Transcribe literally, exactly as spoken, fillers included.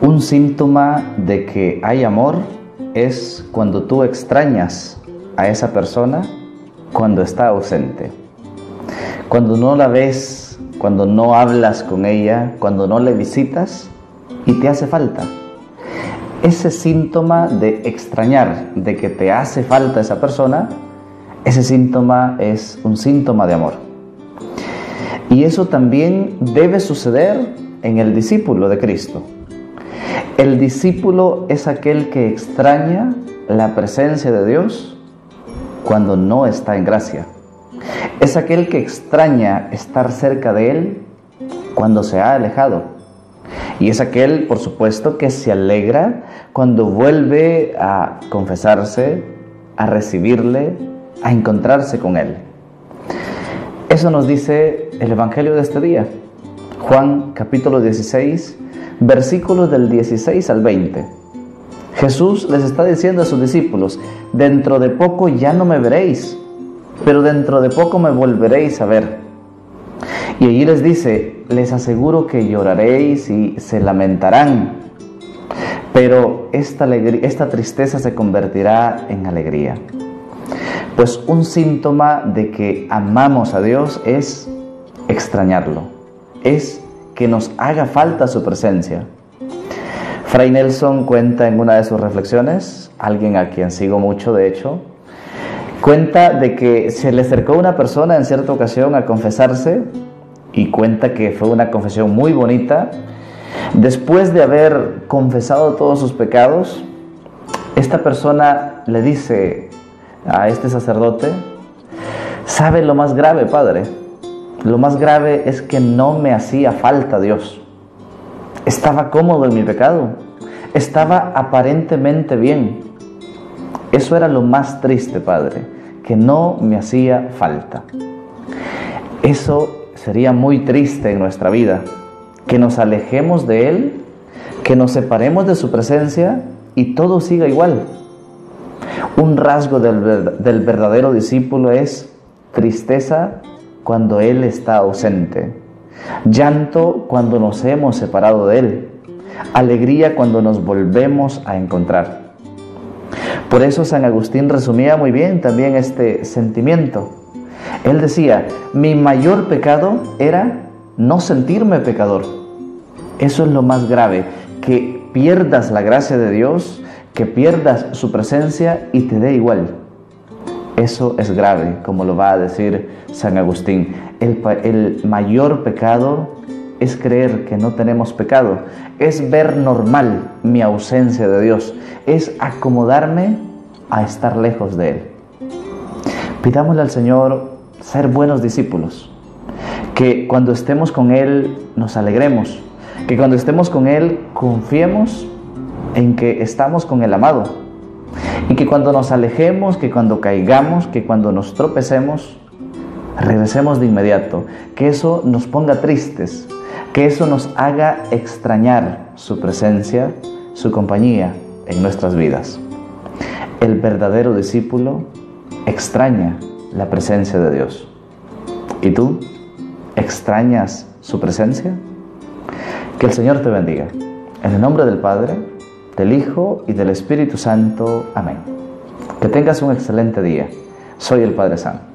Un síntoma de que hay amor es cuando tú extrañas a esa persona cuando está ausente. Cuando no la ves, cuando no hablas con ella, cuando no le visitas y te hace falta. Ese síntoma de extrañar, de que te hace falta esa persona, ese síntoma es un síntoma de amor. Y eso también debe suceder en el discípulo de Cristo. El discípulo es aquel que extraña la presencia de Dios cuando no está en gracia. Es aquel que extraña estar cerca de Él cuando se ha alejado. Y es aquel, por supuesto, que se alegra cuando vuelve a confesarse, a recibirle, a encontrarse con Él. Eso nos dice el Evangelio de este día, Juan capítulo dieciséis, versículos del dieciséis al veinte. Jesús les está diciendo a sus discípulos: dentro de poco ya no me veréis, pero dentro de poco me volveréis a ver. Y allí les dice: les aseguro que lloraréis y se lamentarán, pero esta, alegría, esta tristeza se convertirá en alegría. Pues un síntoma de que amamos a Dios es extrañarlo, es que nos haga falta su presencia. Fray Nelson cuenta en una de sus reflexiones, alguien a quien sigo mucho de hecho, cuenta de que se le acercó una persona en cierta ocasión a confesarse, y cuenta que fue una confesión muy bonita. Después de haber confesado todos sus pecados, esta persona le dice a este sacerdote: ¿sabe lo más grave, padre? Lo más grave es que no me hacía falta Dios. Estaba cómodo en mi pecado. Estaba aparentemente bien. Eso era lo más triste, padre, que no me hacía falta. Eso sería muy triste en nuestra vida, que nos alejemos de Él, que nos separemos de su presencia y todo siga igual. Un rasgo del, del verdadero discípulo es tristeza cuando Él está ausente, llanto cuando nos hemos separado de Él, alegría cuando nos volvemos a encontrar. Por eso San Agustín resumía muy bien también este sentimiento. Él decía: mi mayor pecado era no sentirme pecador. Eso es lo más grave, que pierdas la gracia de Dios, que pierdas su presencia y te dé igual. Eso es grave, como lo va a decir San Agustín. El, el mayor pecado es creer que no tenemos pecado, es ver normal mi ausencia de Dios, es acomodarme a estar lejos de Él. Pidámosle al Señor ser buenos discípulos, que cuando estemos con Él nos alegremos, que cuando estemos con Él confiemos en que estamos con el amado, y que cuando nos alejemos, que cuando caigamos, que cuando nos tropecemos, regresemos de inmediato, que eso nos ponga tristes, que eso nos haga extrañar su presencia, su compañía en nuestras vidas. El verdadero discípulo extraña la presencia de Dios. ¿Y tú? ¿Extrañas su presencia? Que el Señor te bendiga. En el nombre del Padre, del Hijo y del Espíritu Santo. Amén. Que tengas un excelente día. Soy el Padre Sam.